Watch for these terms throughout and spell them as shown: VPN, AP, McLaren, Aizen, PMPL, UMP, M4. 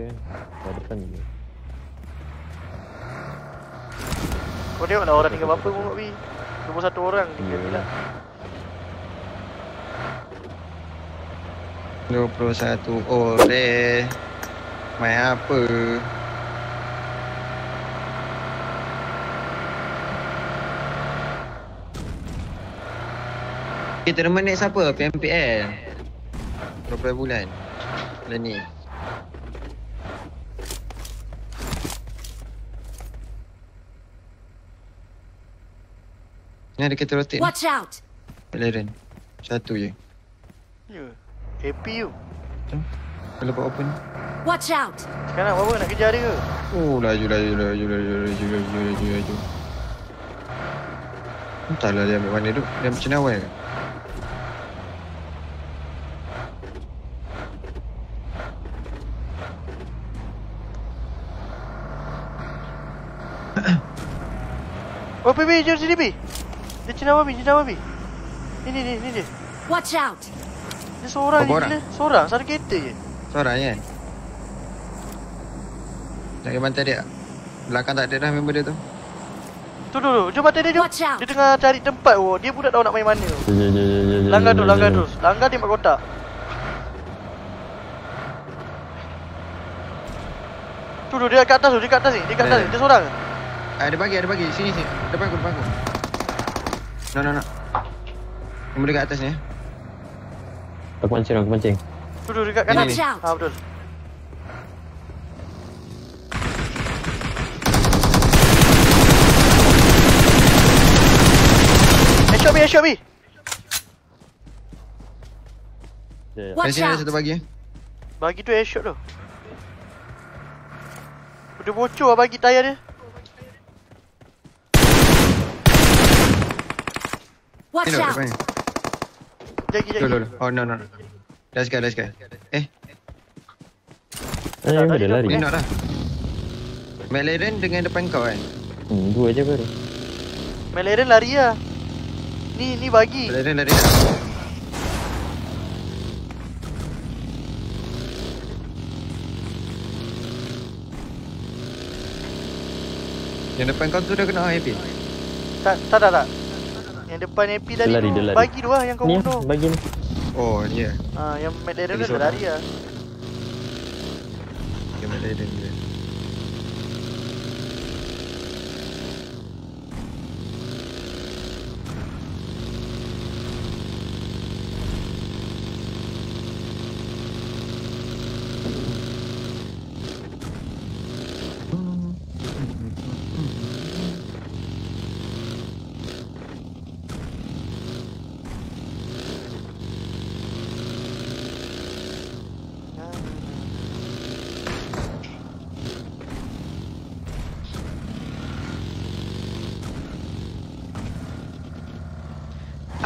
Okay. Kau tengok lah orang tinggal berapa pun Bi. Cuma satu orang tinggal gila. 21 orang. Main apa? Kita dah naik siapa? PMPL 20 bulan. Bulan ni ni ada kereta rotate. Watch out. Peleran. Satu je. Ya. Happy you. Kalau buat open. Watch out. Sekarang apa nak kejar dia ke? Oh, laju. Entahlah dia ambil mana tu. Dia ambil cenawai ke? Oh, Bi, jom sini, Bi. Dia cenawai, Bi. Ni dia. Watch out. Dia seorang ni gila. Seorang, satu kereta je. Seorang je kan? Nak pergi bantai dia? Belakang tak ada dah member dia tu. Tu dulu, jom bantai dia, jom. Dia tengah cari tempat tu. Dia pun tak tahu nak main mana. Langgar terus. Langgar tembak kotak. Tu dulu, dia kat atas tu. Dia kat atas ni. Dia seorang. Ada bagi. Sini. Depan aku. No. Member dia kat atas ni. Aku mancing. Duduk dekat kanan. Ha, betul. Shot B. Ada sini ada satu bagi. Bagi tu headshot tu. Udah bocor bagi tayar dia. Watch out. Jagi. Oh no. Let's go. Dia lari. Nak lah. Meleren dengan depan kau kan? Dua je baru. Meleren lari lah. Ni bagi. Meleren lari. Yang depan kau tu dah kena AP? Tak. Yang depan AP lari. Bagi dua yang kau bunuh. Bagi ni. Oh, ni. Yeah. Yang McLaren dah lari ah. Yang McLaren dia.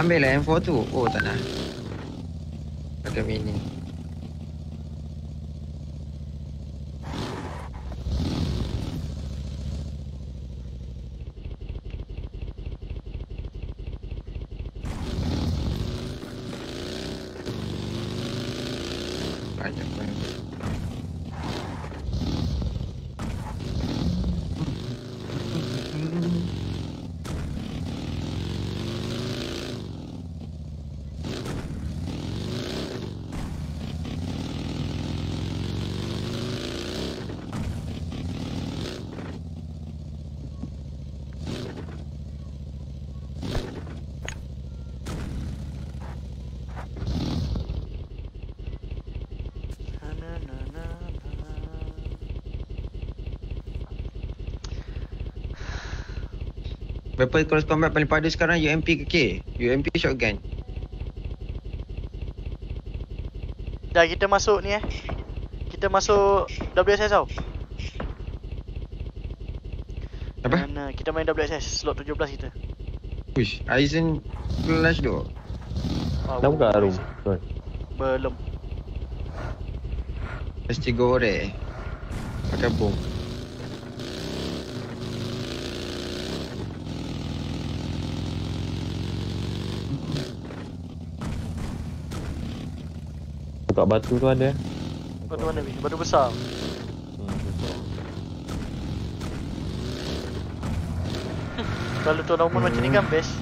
Ambil lah M4 tu. Oh tak nak. Pakai mini. Banyak banget. Berapa close combat paling pada sekarang? UMP ke K? UMP shotgun. Dah kita masuk ni. Kita masuk WSS tau. Apa? Nah, kita main WSS slot 17 kita. Uish, Aizen flash tu. Dah buka room? Belum. Mesti goreng. Pakai bom. Kat batu tu ada. Batu mana ni? Batu besar. Lalu tolong pun macam ni kan best.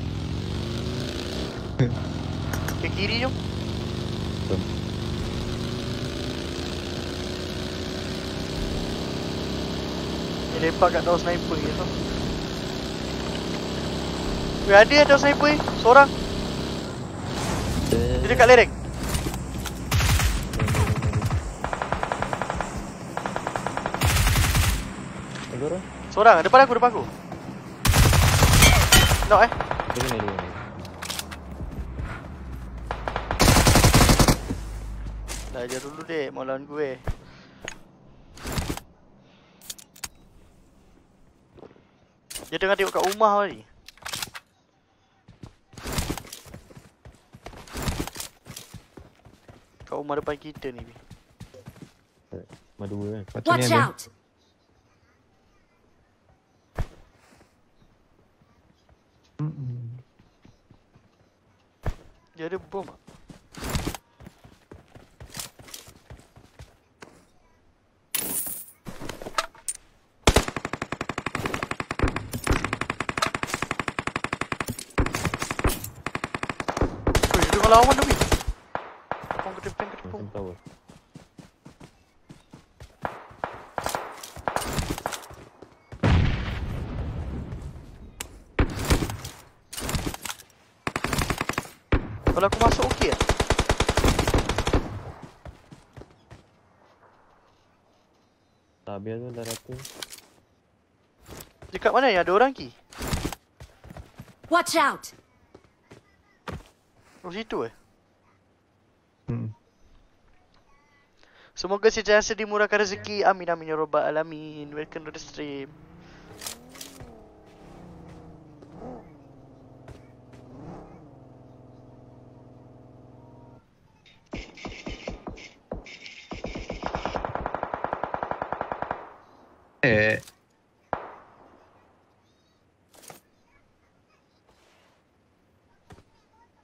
Ke kiri jom. Dia lepak kat daun sniper je tu. Weh, ada daun sniper ni, seorang. Dia dekat lereng. Seorang, depan aku. Knock eh. Dia ni. Dah ajar dulu dek, mau lawan gue. Dia tengah tengok kat rumah tadi. Kat rumah depan kita ni. Rumah dua kan. Patutnya ada. Dia ada bom tak? Lawan demi. Kepung tower. Kalau aku masuk okey ah. Tak biar tu darah tu. Dekat mana ya ada orang ki? Watch out. Oh situ eh? Semoga sentiasa dimurahkan rezeki. Amin amin ya rabbal alamin. Welcome to the stream.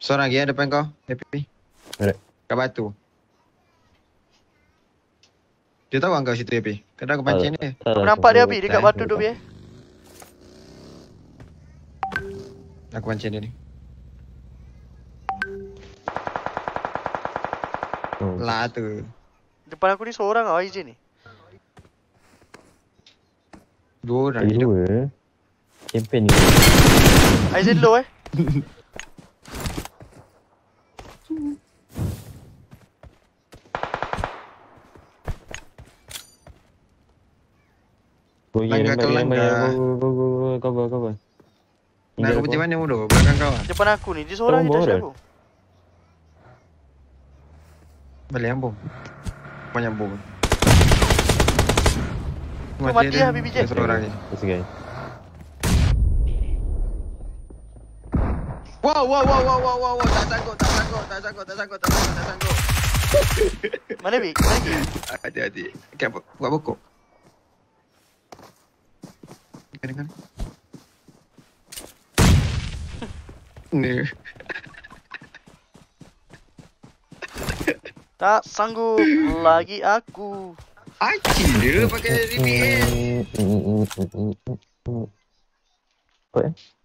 Seorang lagi ya depan kau, happy. Alright. Kat batu. Dia tahu kau situ happy. Kadang aku pancing dia. Aku nampak dia happy dekat batu tu dia. Aku pancing dia ni. Lah tu. Depan aku ni seorang ah izin ni. Dua orang. Dua. Campaign ni. Izin low eh. Langgar. Cover. Nak aku pergi mana bodoh? Belakang kau ah. Depan aku ni, dia seorang je dash aku. Boleh ambung. Banyak bom. Mati habis bijak. Seorang ni. Okey. Wow. Tak sanggup. Mana bi? Lagi. Hati-hati. Kan buat bokok. Kan. Ni. Tak sanggup lagi aku. Aci dia pakai VPN. Apa ya?